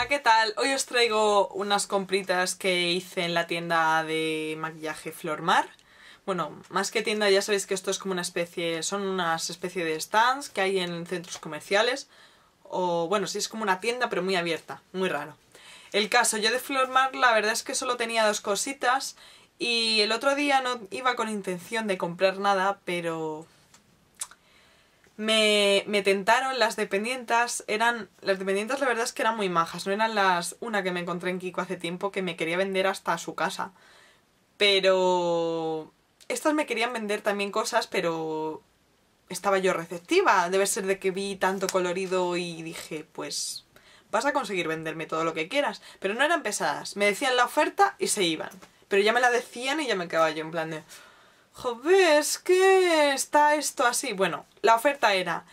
Hola, ¿qué tal? Hoy os traigo unas compritas que hice en la tienda de maquillaje Flormar. Bueno, más que tienda, ya sabéis que esto es como una especie, son unas especie de stands que hay en centros comerciales. O bueno, sí, es como una tienda pero muy abierta, muy raro. El caso, yo de Flormar la verdad es que solo tenía dos cositas y el otro día no iba con intención de comprar nada, pero... Me tentaron las dependientas. Las dependientas la verdad es que eran muy majas. No eran una que me encontré en Kiko hace tiempo, que me quería vender hasta su casa. Pero estas me querían vender también cosas, pero estaba yo receptiva. Debe ser de que vi tanto colorido y dije, pues vas a conseguir venderme todo lo que quieras. Pero no eran pesadas, me decían la oferta y se iban. Pero ya me la decían y ya me quedaba yo en plan de... joder, es que está esto así. Bueno, la oferta era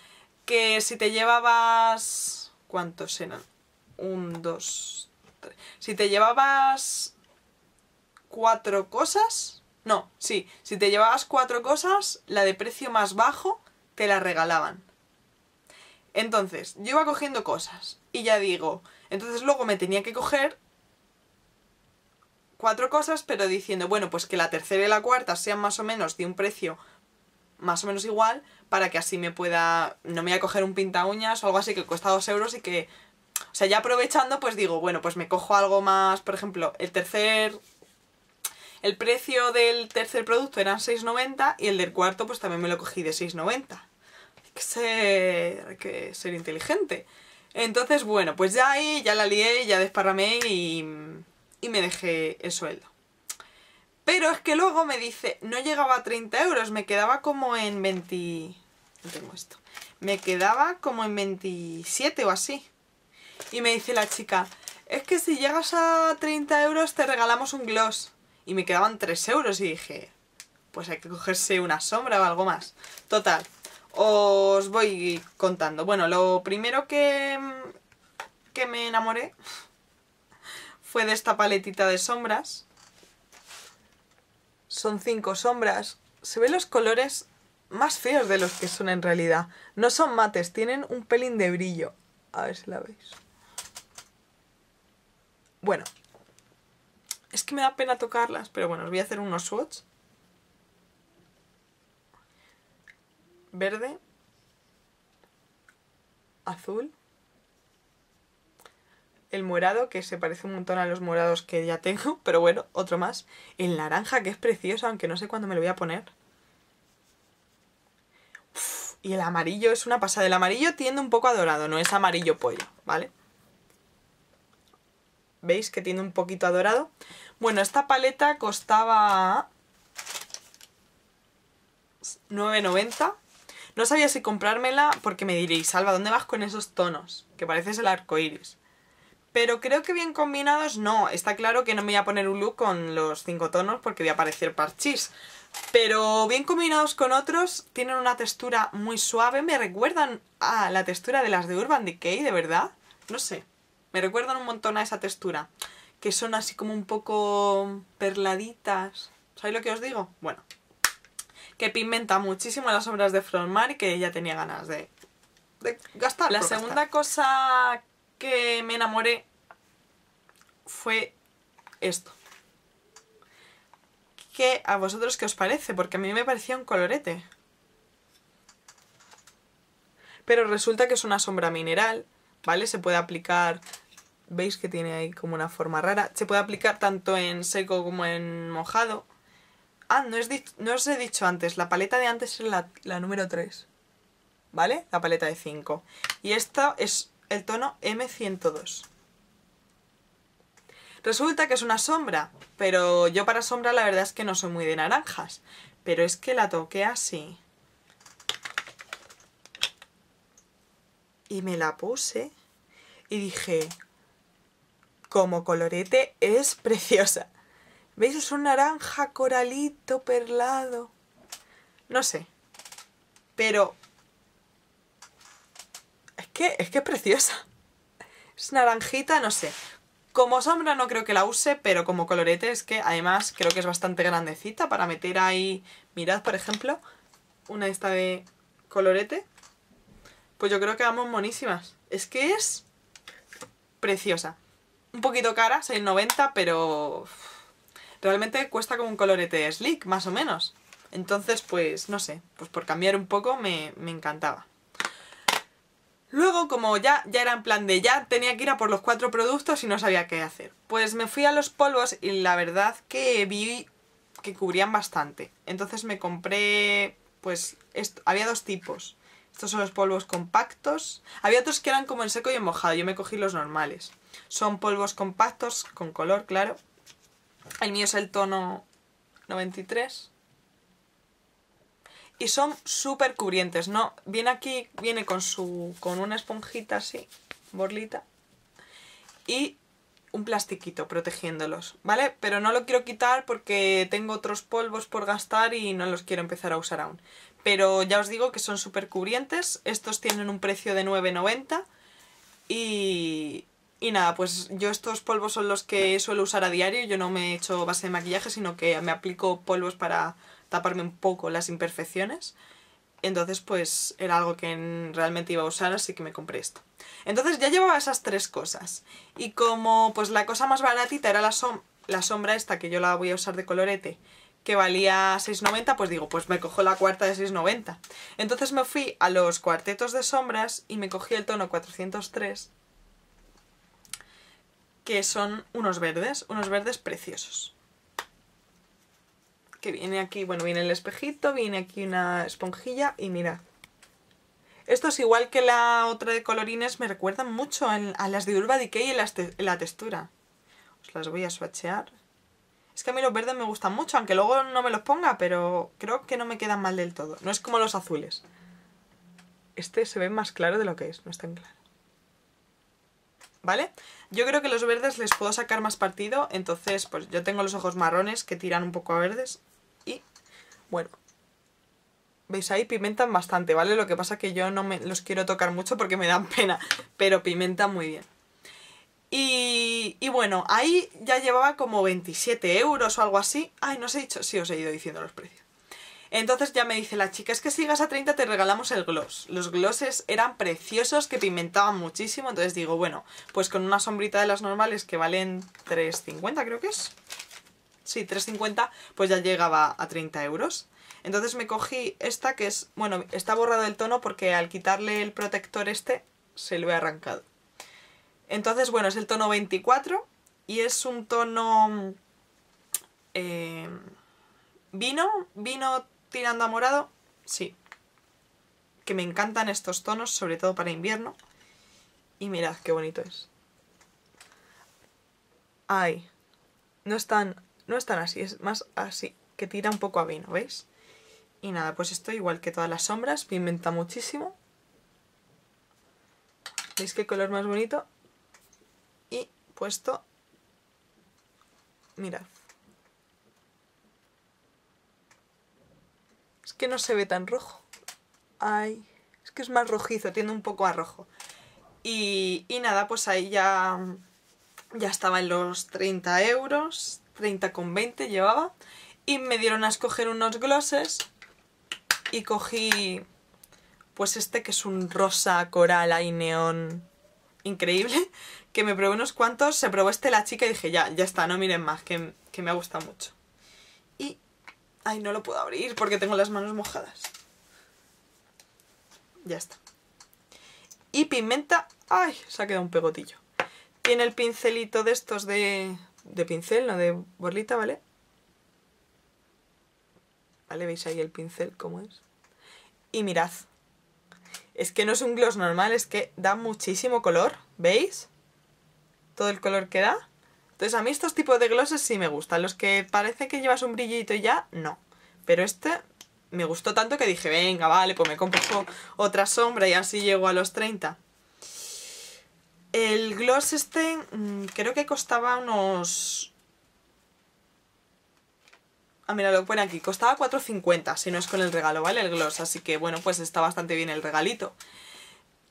que si te llevabas... ¿cuántos eran? 1, 2, 3... Si te llevabas 4 cosas... no, sí, si te llevabas 4 cosas, la de precio más bajo te la regalaban. Entonces, yo iba cogiendo cosas y ya digo... entonces luego me tenía que coger 4 cosas, pero diciendo, bueno, pues que la tercera y la cuarta sean más o menos de un precio más o menos igual, para que así me pueda... no me voy a coger un pinta uñas o algo así que cuesta 2 euros y que... o sea, ya aprovechando, pues digo, bueno, pues me cojo algo más. Por ejemplo, el precio del tercer producto eran 6,90 y el del cuarto pues también me lo cogí de 6,90. Hay que ser inteligente. Entonces, bueno, pues ya ahí, ya la lié, ya desparramé y me dejé el sueldo. Pero es que luego me dice, no llegaba a 30 euros, me quedaba como en 20... no tengo esto. Me quedaba como en 27 o así. Y me dice la chica, es que si llegas a 30 euros te regalamos un gloss. Y me quedaban 3 euros y dije, pues hay que cogerse una sombra o algo más. Total, os voy contando. Bueno, lo primero que me enamoré... fue de esta paletita de sombras. Son 5 sombras. Se ven los colores más feos de los que son en realidad. No son mates, tienen un pelín de brillo. A ver si la veis. Bueno, es que me da pena tocarlas, pero bueno, os voy a hacer unos swatches. Verde, azul, el morado, que se parece un montón a los morados que ya tengo, pero bueno, otro más. El naranja, que es precioso, aunque no sé cuándo me lo voy a poner. Uf, y el amarillo es una pasada. El amarillo tiende un poco a dorado, no es amarillo pollo, ¿vale? ¿Veis que tiende un poquito a dorado? Bueno, esta paleta costaba... 9,90. No sabía si comprármela, porque me diréis, Salva, ¿dónde vas con esos tonos? Que pareces el arco iris. Pero creo que bien combinados no. Está claro que no me voy a poner un look con los 5 tonos porque voy a parecer parchís. Pero bien combinados con otros, tienen una textura muy suave. Me recuerdan a la textura de las de Urban Decay, de verdad. No sé, me recuerdan un montón a esa textura. Que son así como un poco perladitas. ¿Sabéis lo que os digo? Bueno, que pigmenta muchísimo las sombras de Flormar y que ya tenía ganas de gastar. La segunda cosa... que me enamoré fue esto. ¿Qué a vosotros qué os parece? Porque a mí me parecía un colorete, pero resulta que es una sombra mineral, ¿vale? Se puede aplicar, veis que tiene ahí como una forma rara, se puede aplicar tanto en seco como en mojado. Ah, no os he dicho antes, la paleta de antes es la número 3, ¿vale? La paleta de 5, y esta es el tono M102. Resulta que es una sombra, pero yo para sombra la verdad es que no soy muy de naranjas, pero es que la toqué así y me la puse y dije, como colorete es preciosa. ¿Veis? Es un naranja coralito perlado, no sé, pero... Es que es preciosa. Es naranjita, no sé. Como sombra no creo que la use, pero como colorete es que además creo que es bastante grandecita para meter ahí. Mirad, por ejemplo, una de esta de colorete. Pues yo creo que vamos monísimas. Es que es preciosa. Un poquito cara, 6,90, pero realmente cuesta como un colorete Sleek, más o menos. Entonces, pues no sé, pues por cambiar un poco me encantaba. Luego, como ya era en plan de ya, tenía que ir a por los 4 productos y no sabía qué hacer. Pues me fui a los polvos y la verdad que vi que cubrían bastante. Entonces me compré, pues esto, había 2 tipos. Estos son los polvos compactos. Había otros que eran como en seco y en mojado. Yo me cogí los normales. Son polvos compactos, con color, claro. El mío es el tono 93. Y son súper cubrientes, ¿no? Viene aquí, viene con una esponjita así, borlita. Y un plastiquito protegiéndolos, ¿vale? Pero no lo quiero quitar porque tengo otros polvos por gastar y no los quiero empezar a usar aún. Pero ya os digo que son súper cubrientes. Estos tienen un precio de 9,90. Y nada, pues yo estos polvos son los que suelo usar a diario. Yo no me he hecho base de maquillaje, sino que me aplico polvos para taparme un poco las imperfecciones. Entonces pues era algo que realmente iba a usar, así que me compré esto. Entonces ya llevaba esas 3 cosas. Y como pues la cosa más baratita era la sombra esta, que yo la voy a usar de colorete, que valía 6,90, pues digo, pues me cojo la cuarta de 6,90. Entonces me fui a los cuartetos de sombras y me cogí el tono 403, que son unos verdes preciosos. Que viene aquí, bueno, viene el espejito, viene aquí una esponjilla y mirad. Estos, igual que la otra de colorines, me recuerdan mucho a las de Urban Decay en la textura. Os las voy a swatchear. Es que a mí los verdes me gustan mucho, aunque luego no me los ponga, pero creo que no me quedan mal del todo. No es como los azules. Este se ve más claro de lo que es, no es tan claro. ¿Vale? Yo creo que los verdes les puedo sacar más partido, entonces pues yo tengo los ojos marrones que tiran un poco a verdes. Y bueno, veis ahí, pimentan bastante, ¿vale? Lo que pasa que yo no me los quiero tocar mucho porque me dan pena, pero pimentan muy bien. Y bueno, ahí ya llevaba como 27 € o algo así. Ay, no os he dicho, sí os he ido diciendo los precios. Entonces ya me dice la chica, es que si llegas a 30 te regalamos el gloss. Los glosses eran preciosos, que pigmentaban muchísimo. Entonces digo, bueno, pues con una sombrita de las normales que valen 3,50 creo que es. Sí, 3,50, pues ya llegaba a 30 €. Entonces me cogí esta que es, bueno, está borrado el tono porque al quitarle el protector este se lo he arrancado. Entonces, bueno, es el tono 24 y es un tono vino tirando a morado, sí. Que me encantan estos tonos, sobre todo para invierno. Y mirad qué bonito es. Ay, no es tan así, es más así, que tira un poco a vino, ¿veis? Y nada, pues esto igual que todas las sombras, pigmenta muchísimo. ¿Veis qué color más bonito? Y puesto, mirad. Es que no se ve tan rojo. Ay, es que es más rojizo, tiende un poco a rojo. Y nada, pues ahí ya estaba en los 30 €, 30,20 llevaba. Y me dieron a escoger unos glosses y cogí pues este que es un rosa coral ahí neón increíble, que me probé unos cuantos, se probó este la chica y dije ya está, no miren más, que me ha gustado mucho. Y ay, no lo puedo abrir porque tengo las manos mojadas. Ya está. Y pigmenta. Ay, se ha quedado un pegotillo. Tiene el pincelito de estos de pincel, no de borlita, ¿vale? ¿Vale? ¿Veis ahí el pincel cómo es? Y mirad. Es que no es un gloss normal, es que da muchísimo color. ¿Veis? Todo el color que da. Entonces a mí estos tipos de glosses sí me gustan. Los que parece que llevas un brillito y ya, no. Pero este me gustó tanto que dije, venga, vale, pues me compro otra sombra y así llego a los 30. El gloss este creo que costaba unos... Ah, mira, lo pone aquí. Costaba 4,50 si no es con el regalo, ¿vale? El gloss. Así que bueno, pues está bastante bien el regalito.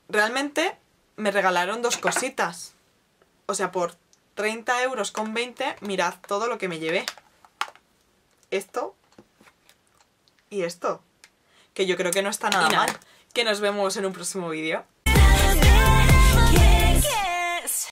Realmente me regalaron 2 cositas. O sea, por 30,20 €, mirad todo lo que me llevé. Esto y esto. Que yo creo que no está nada mal. Que nos vemos en un próximo vídeo.